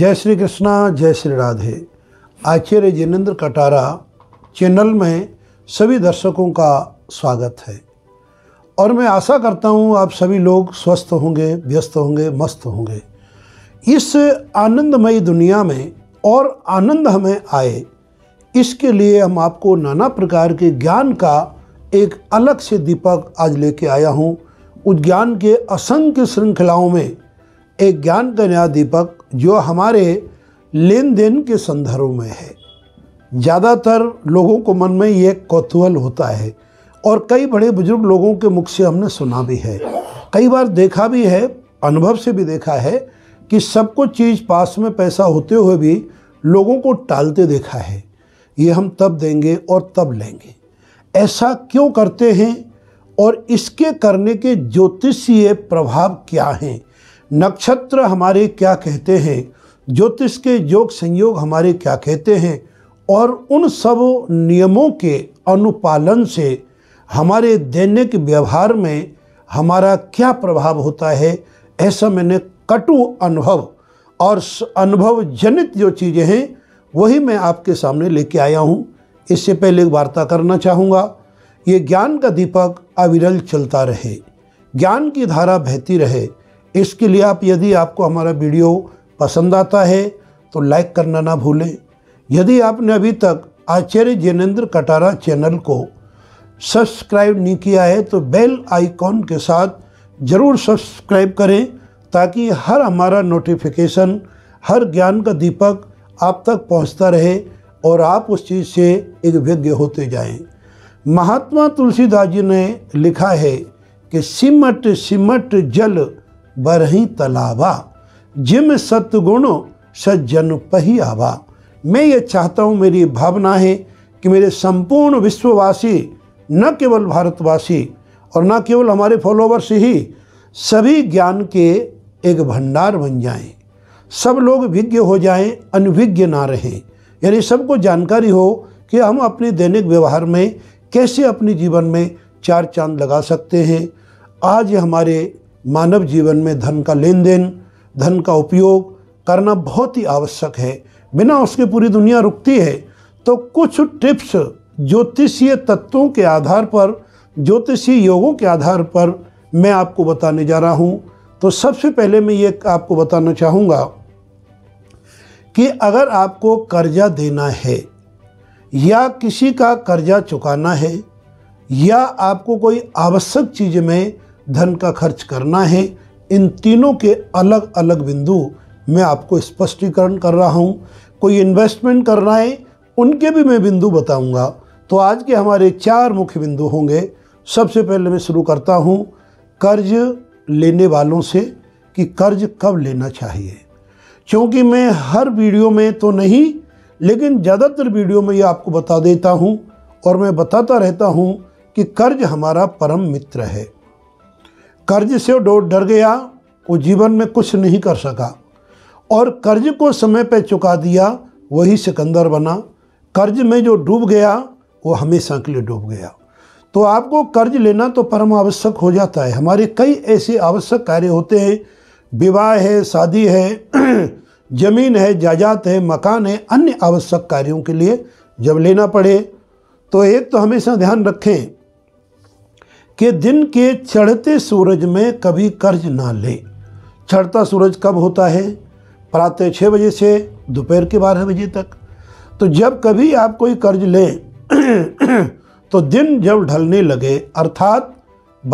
जय श्री कृष्णा, जय श्री राधे। आचार्य जिनेंद्र कटारा चैनल में सभी दर्शकों का स्वागत है और मैं आशा करता हूँ आप सभी लोग स्वस्थ होंगे, व्यस्त होंगे, मस्त होंगे। इस आनंदमयी दुनिया में और आनंद हमें आए इसके लिए हम आपको नाना प्रकार के ज्ञान का एक अलग से दीपक आज लेके आया हूँ। उस ज्ञान के असंख्य श्रृंखलाओं में एक ज्ञान का नया दीपक जो हमारे लेन देन के संदर्भ में है। ज़्यादातर लोगों को मन में ये कौतूहल होता है और कई बड़े बुजुर्ग लोगों के मुख से हमने सुना भी है, कई बार देखा भी है, अनुभव से भी देखा है कि सब कुछ चीज़ पास में पैसा होते हुए भी लोगों को टालते देखा है। ये हम तब देंगे और तब लेंगे, ऐसा क्यों करते हैं और इसके करने के ज्योतिषीय प्रभाव क्या हैं, नक्षत्र हमारे क्या कहते हैं, ज्योतिष के योग संयोग हमारे क्या कहते हैं और उन सब नियमों के अनुपालन से हमारे दैनिक व्यवहार में हमारा क्या प्रभाव होता है। ऐसा मैंने कटु अनुभव और अनुभव जनित जो चीज़ें हैं वही मैं आपके सामने लेके आया हूँ। इससे पहले एक वार्ता करना चाहूँगा। ये ज्ञान का दीपक अविरल चलता रहे, ज्ञान की धारा बहती रहे, इसके लिए आप यदि आपको हमारा वीडियो पसंद आता है तो लाइक करना ना भूलें। यदि आपने अभी तक आचार्य जिनेंद्र कटारा चैनल को सब्सक्राइब नहीं किया है तो बेल आइकॉन के साथ ज़रूर सब्सक्राइब करें ताकि हर हमारा नोटिफिकेशन, हर ज्ञान का दीपक आप तक पहुंचता रहे और आप उस चीज़ से एक विज्ञ होते जाएं। महात्मा तुलसीदास जी ने लिखा है कि सिमट सिमट जल बरही तलावा, जिम सतगुण सज्जन पही आवा। मैं ये चाहता हूँ, मेरी भावना है कि मेरे संपूर्ण विश्ववासी, न केवल भारतवासी और न केवल हमारे फॉलोवर्स ही, सभी ज्ञान के एक भंडार बन जाएं, सब लोग विज्ञ हो जाएं, अनविज्ञ ना रहें। यानी सबको जानकारी हो कि हम अपने दैनिक व्यवहार में कैसे अपने जीवन में चार चांद लगा सकते हैं। आज हमारे मानव जीवन में धन का लेन देन, धन का उपयोग करना बहुत ही आवश्यक है, बिना उसके पूरी दुनिया रुकती है। तो कुछ टिप्स ज्योतिषीय तत्वों के आधार पर, ज्योतिषीय योगों के आधार पर मैं आपको बताने जा रहा हूँ। तो सबसे पहले मैं ये आपको बताना चाहूँगा कि अगर आपको कर्जा देना है या किसी का कर्जा चुकाना है या आपको कोई आवश्यक चीज़ में धन का खर्च करना है, इन तीनों के अलग अलग बिंदु मैं आपको स्पष्टीकरण कर रहा हूँ। कोई इन्वेस्टमेंट करना है, उनके भी मैं बिंदु बताऊँगा। तो आज के हमारे चार मुख्य बिंदु होंगे। सबसे पहले मैं शुरू करता हूँ कर्ज लेने वालों से कि कर्ज कब लेना चाहिए। क्योंकि मैं हर वीडियो में तो नहीं लेकिन ज़्यादातर वीडियो में ये आपको बता देता हूँ और मैं बताता रहता हूँ कि कर्ज हमारा परम मित्र है। कर्ज से वो डर गया, वो जीवन में कुछ नहीं कर सका और कर्ज को समय पे चुका दिया, वही सिकंदर बना। कर्ज में जो डूब गया वो हमेशा के लिए डूब गया। तो आपको कर्ज लेना तो परम आवश्यक हो जाता है। हमारे कई ऐसे आवश्यक कार्य होते हैं, विवाह है, शादी है, ज़मीन है, जायदाद है, मकान है, अन्य आवश्यक कार्यों के लिए जब लेना पड़े तो एक तो हमेशा ध्यान रखें कि दिन के चढ़ते सूरज में कभी कर्ज ना लें। चढ़ता सूरज कब होता है? प्रातः 6 बजे से दोपहर के 12 बजे तक। तो जब कभी आप कोई कर्ज लें तो दिन जब ढलने लगे अर्थात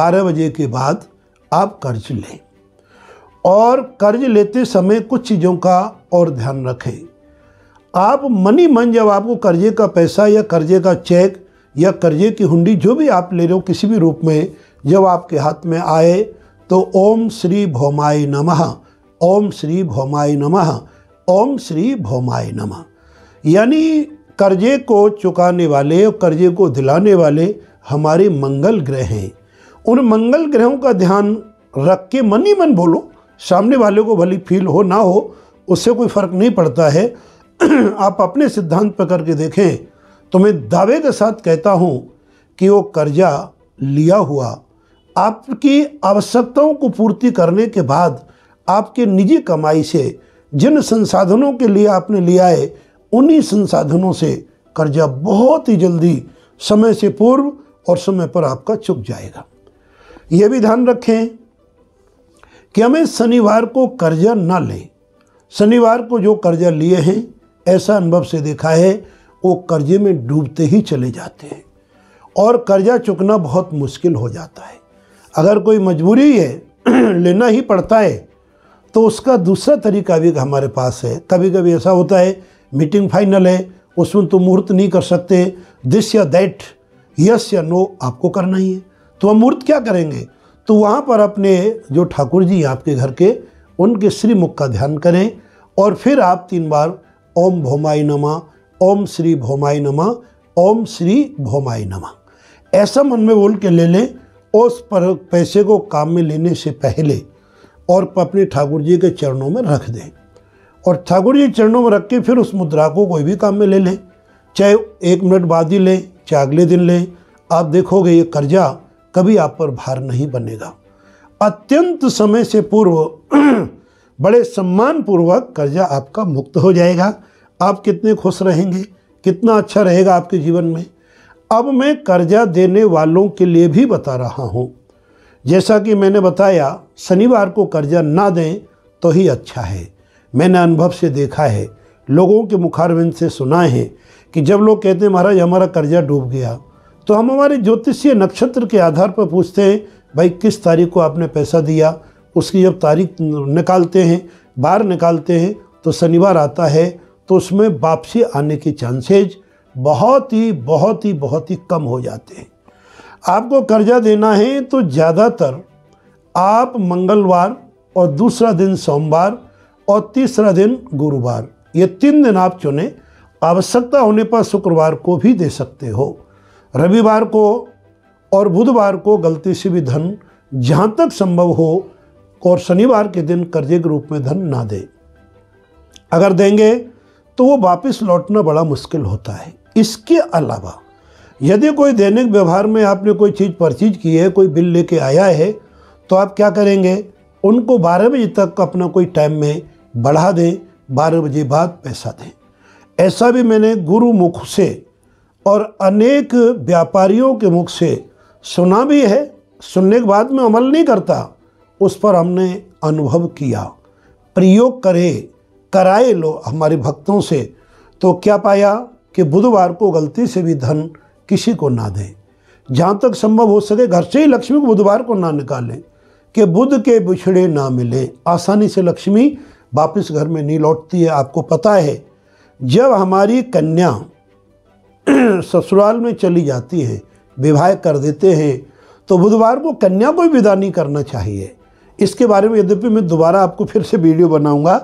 12 बजे के बाद आप कर्ज लें। और कर्ज लेते समय कुछ चीज़ों का और ध्यान रखें। आप मन ही मन जब आपको कर्जे का पैसा या कर्जे का चेक या कर्जे की हुंडी जो भी आप ले रहे हो किसी भी रूप में जब आपके हाथ में आए तो ओम श्री भौमाय नमः, ओम श्री भौमाय नमः, ओम श्री भौमाय नमः। यानी कर्जे को चुकाने वाले और कर्जे को दिलाने वाले हमारे मंगल ग्रह हैं। उन मंगल ग्रहों का ध्यान रख के मन ही मन बोलो, सामने वाले को भली फील हो ना हो उससे कोई फर्क नहीं पड़ता है। आप अपने सिद्धांत पर करके देखें तो मैं दावे के साथ कहता हूँ कि वो कर्जा लिया हुआ आपकी आवश्यकताओं को पूर्ति करने के बाद आपके निजी कमाई से जिन संसाधनों के लिए आपने लिया है उन्हीं संसाधनों से कर्जा बहुत ही जल्दी समय से पूर्व और समय पर आपका चुक जाएगा। यह भी ध्यान रखें कि हमें शनिवार को कर्जा ना लें। शनिवार को जो कर्जा लिए हैं ऐसा अनुभव से देखा है वो कर्जे में डूबते ही चले जाते हैं और कर्जा चुकना बहुत मुश्किल हो जाता है। अगर कोई मजबूरी है लेना ही पड़ता है तो उसका दूसरा तरीका भी हमारे पास है। कभी कभी ऐसा होता है मीटिंग फाइनल है, उसमें तो मुहूर्त नहीं कर सकते, दिस या दैट, यस या नो आपको करना ही है, तो हम मुहूर्त क्या करेंगे? तो वहाँ पर अपने जो ठाकुर जी आपके घर के उनके श्रीमुख का ध्यान करें और फिर आप 3 बार ओम भौमाय नमः, ओम श्री भौमाय नमः, ओम श्री भौमाय नमः ऐसा मन में बोल के ले लें। उस पर पैसे को काम में लेने से पहले और अपने ठाकुर जी के चरणों में रख दें और ठाकुर जी चरणों में रख के फिर उस मुद्रा को कोई भी काम में ले लें, चाहे 1 मिनट बाद ही लें चाहे अगले दिन लें। आप देखोगे ये कर्जा कभी आप पर भार नहीं बनेगा। अत्यंत समय से पूर्व बड़े सम्मान पूर्वक कर्जा आपका मुक्त हो जाएगा। आप कितने खुश रहेंगे, कितना अच्छा रहेगा आपके जीवन में। अब मैं कर्जा देने वालों के लिए भी बता रहा हूँ, जैसा कि मैंने बताया शनिवार को कर्जा ना दें तो ही अच्छा है। मैंने अनुभव से देखा है, लोगों के मुखारविंद से सुना है कि जब लोग कहते हैं महाराज हमारा कर्जा डूब गया, तो हम हमारे ज्योतिषीय नक्षत्र के आधार पर पूछते हैं भाई किस तारीख को आपने पैसा दिया, उसकी जब तारीख निकालते हैं बार निकालते हैं तो शनिवार आता है तो उसमें वापसी आने के चांसेज बहुत ही कम हो जाते हैं। आपको कर्जा देना है तो ज़्यादातर आप मंगलवार और दूसरा दिन सोमवार और तीसरा दिन गुरुवार, ये 3 दिन आप चुने। आवश्यकता होने पर शुक्रवार को भी दे सकते हो, रविवार को और बुधवार को गलती से भी धन जहाँ तक संभव हो, और शनिवार के दिन कर्जे के रूप में धन ना दें। अगर देंगे तो वो वापस लौटना बड़ा मुश्किल होता है। इसके अलावा यदि कोई दैनिक व्यवहार में आपने कोई चीज़ परचेज की है, कोई बिल लेके आया है, तो आप क्या करेंगे उनको 12 बजे तक अपना कोई टाइम में बढ़ा दें, 12 बजे बाद पैसा दें। ऐसा भी मैंने गुरु मुख से और अनेक व्यापारियों के मुख से सुना भी है, सुनने के बाद में अमल नहीं करता, उस पर हमने अनुभव किया। प्रयोग कराए लो हमारे भक्तों से, तो क्या पाया कि बुधवार को गलती से भी धन किसी को ना दें, जहाँ तक संभव हो सके घर से ही लक्ष्मी को बुधवार को ना निकालें कि बुध के बिछड़े ना मिलें। आसानी से लक्ष्मी वापस घर में नहीं लौटती है। आपको पता है जब हमारी कन्या ससुराल में चली जाती है, विवाह कर देते हैं, तो बुधवार को कन्या को विदा नहीं करना चाहिए। इसके बारे में यद्यपि मैं दोबारा आपको फिर से वीडियो बनाऊँगा,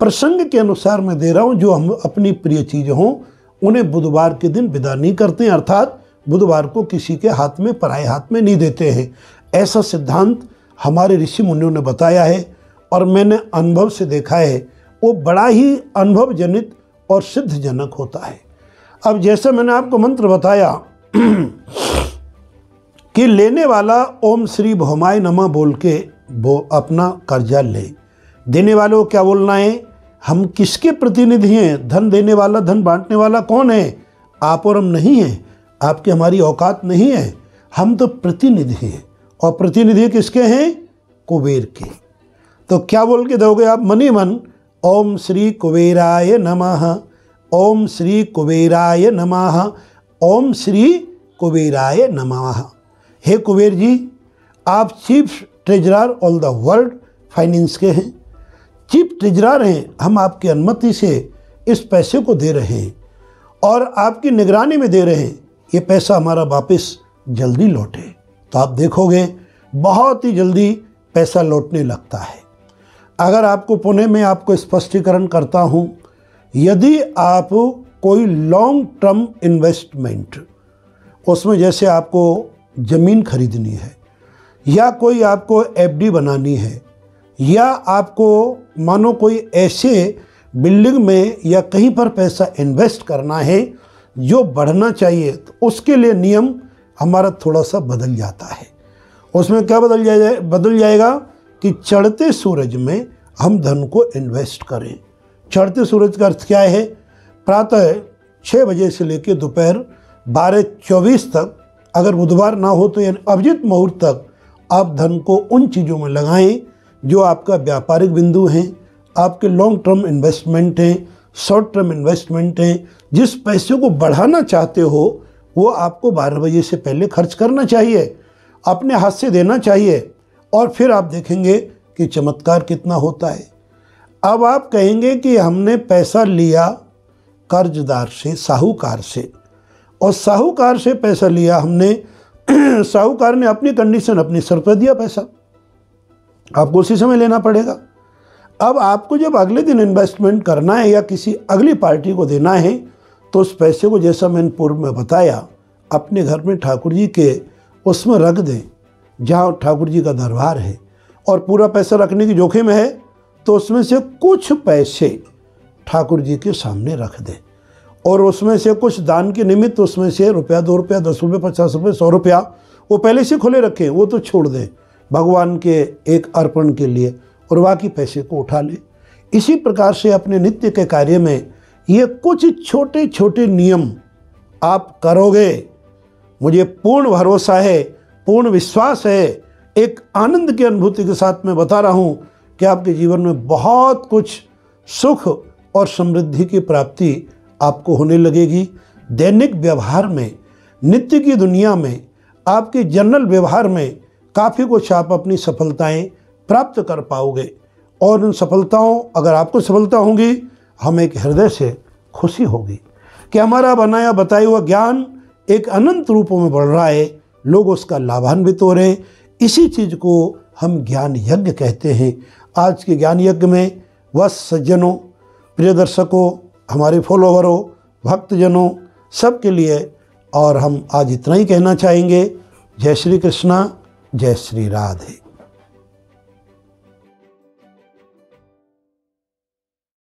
प्रसंग के अनुसार मैं दे रहा हूँ। जो हम अपनी प्रिय चीज़ हों उन्हें बुधवार के दिन विदा नहीं करते हैं, अर्थात बुधवार को किसी के हाथ में पराए हाथ में नहीं देते हैं। ऐसा सिद्धांत हमारे ऋषि मुनियों ने बताया है और मैंने अनुभव से देखा है, वो बड़ा ही अनुभव जनित और सिद्धजनक होता है। अब जैसे मैंने आपको मंत्र बताया कि लेने वाला ओम श्री भौमाय नमः बोल के वो अपना कर्जा ले। देने वालों को क्या बोलना है, हम किसके प्रतिनिधि हैं, धन देने वाला धन बांटने वाला कौन है? आप और हम नहीं हैं, आपकी हमारी औकात नहीं है, हम तो प्रतिनिधि हैं। और प्रतिनिधि किसके हैं? कुबेर के। तो क्या बोल के दोगे आप मनी मन? ओम श्री कुबेराय नमः, ओम श्री कुबेराय नमः, ओम श्री कुबेराय नमः। हे कुबेर जी, आप chief treasurer all the world finance के हैं, चीफ ट्रेजरर हैं, हम आपकी अनुमति से इस पैसे को दे रहे हैं और आपकी निगरानी में दे रहे हैं, ये पैसा हमारा वापस जल्दी लौटे। तो आप देखोगे बहुत ही जल्दी पैसा लौटने लगता है। अगर आपको पुणे में आपको स्पष्टीकरण करता हूँ, यदि आप कोई लॉन्ग टर्म इन्वेस्टमेंट, उसमें जैसे आपको ज़मीन खरीदनी है या कोई आपको एफडी बनानी है या आपको मानो कोई ऐसे बिल्डिंग में या कहीं पर पैसा इन्वेस्ट करना है जो बढ़ना चाहिए, तो उसके लिए नियम हमारा थोड़ा सा बदल जाता है। उसमें क्या बदल जाएगा कि चढ़ते सूरज में हम धन को इन्वेस्ट करें। चढ़ते सूरज का अर्थ क्या है? प्रातः 6 बजे से लेकर दोपहर 12:24 तक, अगर बुधवार ना हो तो यानी अभिजित मुहूर्त तक आप धन को उन चीज़ों में लगाएं जो आपका व्यापारिक बिंदु हैं, आपके लॉन्ग टर्म इन्वेस्टमेंट हैं, शॉर्ट टर्म इन्वेस्टमेंट हैं। जिस पैसे को बढ़ाना चाहते हो वो आपको 12 बजे से पहले खर्च करना चाहिए, अपने हाथ से देना चाहिए, और फिर आप देखेंगे कि चमत्कार कितना होता है। अब आप कहेंगे कि हमने पैसा लिया कर्जदार से, साहूकार से, और साहूकार से पैसा लिया हमने, साहूकार ने अपनी कंडीशन अपने सर पर दिया पैसा, आपको उसी समय लेना पड़ेगा। अब आपको जब अगले दिन इन्वेस्टमेंट करना है या किसी अगली पार्टी को देना है तो उस पैसे को, जैसा मैंने पूर्व में बताया, अपने घर में ठाकुर जी के उसमें रख दें जहाँ ठाकुर जी का दरबार है, और पूरा पैसा रखने की जोखिम है तो उसमें से कुछ पैसे ठाकुर जी के सामने रख दें, और उसमें से कुछ दान के निमित्त, उसमें से रुपया, 2 रुपया, 10 रुपये, 50 रुपये, 100 रुपया वो पहले से खुले रखें, वो तो छोड़ दें भगवान के एक अर्पण के लिए, और बाकी पैसे को उठा लें। इसी प्रकार से अपने नित्य के कार्य में ये कुछ छोटे छोटे नियम आप करोगे, मुझे पूर्ण भरोसा है, पूर्ण विश्वास है, एक आनंद की अनुभूति के साथ मैं बता रहा हूँ कि आपके जीवन में बहुत कुछ सुख और समृद्धि की प्राप्ति आपको होने लगेगी। दैनिक व्यवहार में, नित्य की दुनिया में, आपके जनरल व्यवहार में काफ़ी कुछ आप अपनी सफलताएं प्राप्त कर पाओगे, और उन सफलताओं, अगर आपको सफलता होंगी, हमें एक हृदय से खुशी होगी कि हमारा बनाया बताया हुआ ज्ञान एक अनंत रूपों में बढ़ रहा है, लोग उसका लाभान्वित हो रहे हैं। इसी चीज़ को हम ज्ञान यज्ञ कहते हैं। आज के ज्ञान यज्ञ में वह सज्जनों, प्रिय दर्शकों, हमारे फॉलोवरों, भक्तजनों, सब के लिए और हम आज इतना ही कहना चाहेंगे। जय श्री कृष्णा, जय श्री राधे।